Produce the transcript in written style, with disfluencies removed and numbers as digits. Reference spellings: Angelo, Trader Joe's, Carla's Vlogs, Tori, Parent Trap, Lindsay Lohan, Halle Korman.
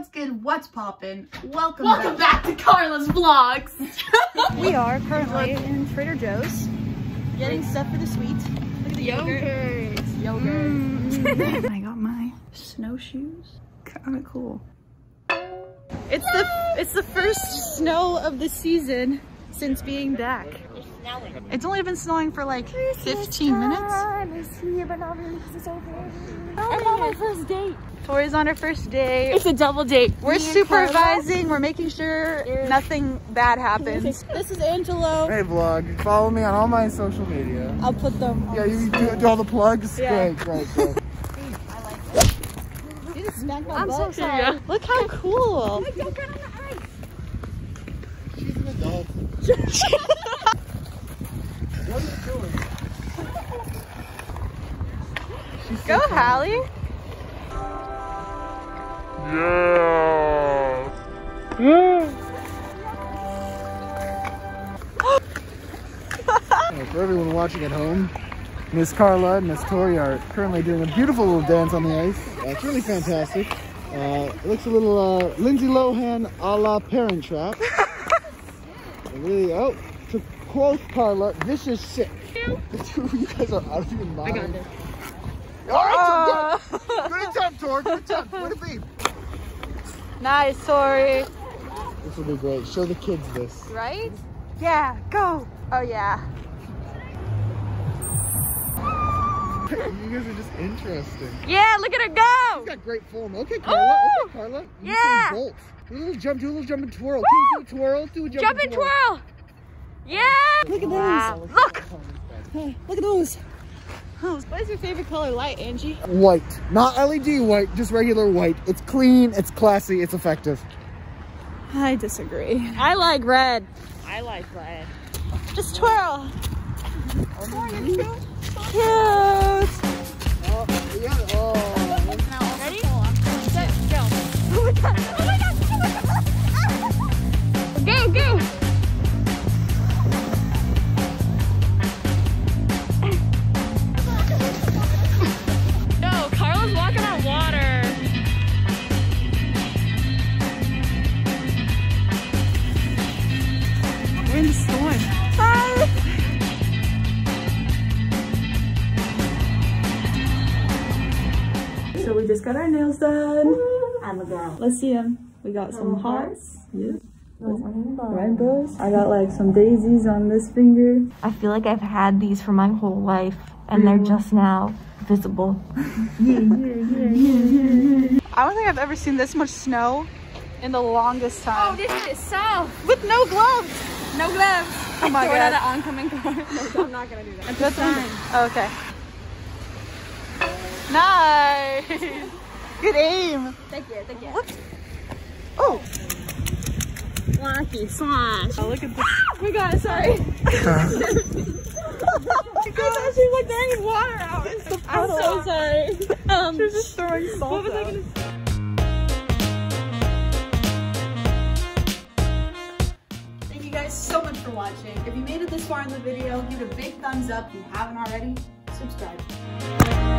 What's good? What's poppin'? Welcome back to Carla's Vlogs. We are currently in Trader Joe's getting stuff for the sweets. Look at the yogurt. I got my snowshoes. Kind of cool. It's the first snow of the season since being back. It's only been snowing for like 15 minutes. It's here, but not really, because it's over. I'm on my first date. Tori's on her first date. It's a double date. We're supervising. We're making sure nothing bad happens. This is Angelo. Hey vlog. Follow me on all my social media. I'll put them on. Yeah, you do all the plugs. Yeah. Great. I like this. You just smacked my butt. I'm so sorry. Yeah. Look how cool. Look, don't get on the ice. She's an adult. What are you doing? Go, Halle. Yeah. For everyone watching at home, Miss Carla and Miss Tori are currently doing a beautiful little dance on the ice. It's really fantastic. It looks a little Lindsay Lohan a la Parent Trap. Really, oh, to quote Carla, this is sick. You guys are out of your mind. I got this. Alright, so good attempt, Tori. Good attempt. Way to be. Nice, Tori. This will be great. Show the kids this. Right? Yeah, go. Oh, yeah. You guys are just interesting. Yeah, look at her go. She's got great form. Okay, Carla. Ooh. Okay, Carla. You yeah. Bolt. Do a little jump and twirl. Woo. Can you do a twirl? Do a jump and twirl. Yeah. Look at those. Look. Hey, look at those. What is your favorite color light, Angie? White. Not LED white, just regular white. It's clean, it's classy, it's effective. I disagree. I like red. I like red. Just twirl. Oh, you're cute. Cute. Oh, yeah. Oh. Ready? Set, go. Oh my god. Oh my god. Oh my god. Ah. Go, go. So we just got our nails done. I'm a girl. Let's see them. We got some hearts. Yes. Rainbows. I got like some daisies on this finger. I feel like I've had these for my whole life and they're just now visible. Yeah. I don't think I've ever seen this much snow in the longest time. Oh, this is so. With no gloves. No gloves. Oh my god. At an oncoming car. No, I'm not gonna do that. That's fine. Oh, okay. Nice. Good aim. Thank you. Whoops. Oh. Lucky slash. Oh, look at this. We got it. Sorry. I thought she was like throwing water out. I'm so sorry. She was just throwing salt. What was I gonna say? So much for watching. If you made it this far in the video, give it a big thumbs up. If you haven't already, subscribe.